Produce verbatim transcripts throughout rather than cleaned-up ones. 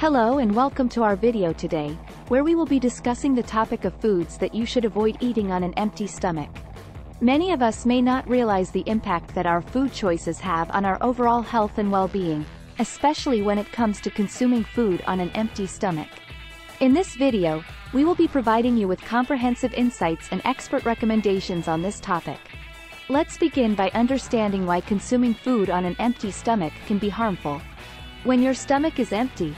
Hello and welcome to our video today, where we will be discussing the topic of foods that you should avoid eating on an empty stomach. Many of us may not realize the impact that our food choices have on our overall health and well-being, especially when it comes to consuming food on an empty stomach. In this video, we will be providing you with comprehensive insights and expert recommendations on this topic. Let's begin by understanding why consuming food on an empty stomach can be harmful. When your stomach is empty,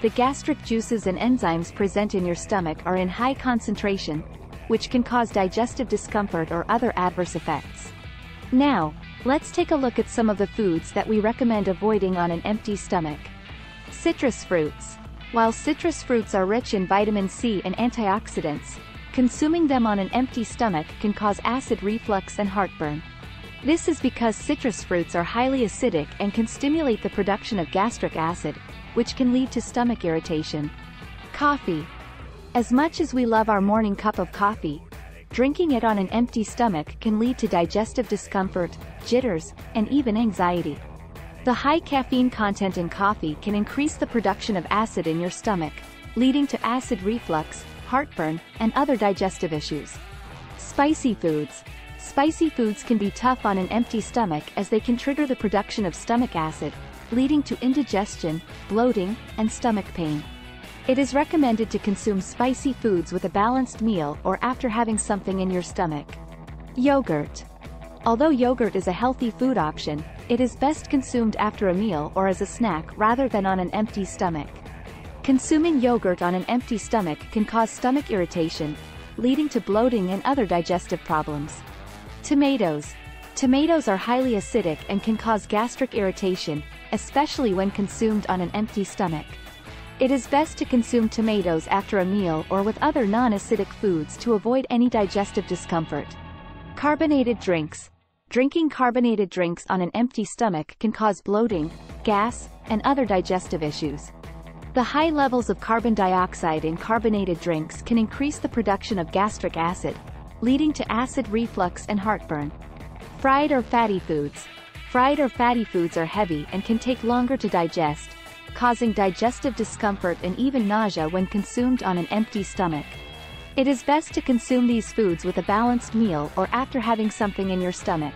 the gastric juices and enzymes present in your stomach are in high concentration, which can cause digestive discomfort or other adverse effects. Now, let's take a look at some of the foods that we recommend avoiding on an empty stomach. Citrus fruits. While citrus fruits are rich in vitamin C and antioxidants, consuming them on an empty stomach can cause acid reflux and heartburn. This is because citrus fruits are highly acidic and can stimulate the production of gastric acid, which can lead to stomach irritation. Coffee. As much as we love our morning cup of coffee, drinking it on an empty stomach can lead to digestive discomfort, jitters, and even anxiety. The high caffeine content in coffee can increase the production of acid in your stomach, leading to acid reflux, heartburn, and other digestive issues. Spicy foods. Spicy foods can be tough on an empty stomach as they can trigger the production of stomach acid, leading to indigestion, bloating, and stomach pain. It is recommended to consume spicy foods with a balanced meal or after having something in your stomach. Yogurt. Although yogurt is a healthy food option, it is best consumed after a meal or as a snack rather than on an empty stomach. Consuming yogurt on an empty stomach can cause stomach irritation, leading to bloating and other digestive problems. Tomatoes. Tomatoes are highly acidic and can cause gastric irritation, especially when consumed on an empty stomach. It is best to consume tomatoes after a meal or with other non-acidic foods to avoid any digestive discomfort. Carbonated drinks. Drinking carbonated drinks on an empty stomach can cause bloating, gas, and other digestive issues. The high levels of carbon dioxide in carbonated drinks can increase the production of gastric acid, leading to acid reflux and heartburn. Fried or fatty foods. Fried or fatty foods are heavy and can take longer to digest, causing digestive discomfort and even nausea when consumed on an empty stomach. It is best to consume these foods with a balanced meal or after having something in your stomach.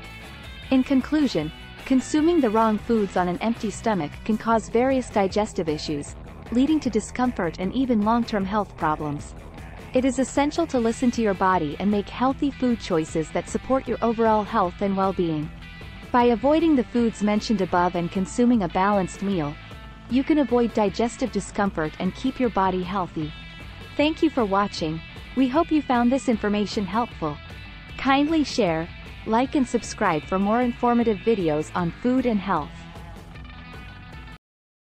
In conclusion, consuming the wrong foods on an empty stomach can cause various digestive issues, leading to discomfort and even long-term health problems. It is essential to listen to your body and make healthy food choices that support your overall health and well-being. By avoiding the foods mentioned above and consuming a balanced meal, you can avoid digestive discomfort and keep your body healthy. Thank you for watching. We hope you found this information helpful. Kindly share, like and subscribe for more informative videos on food and health.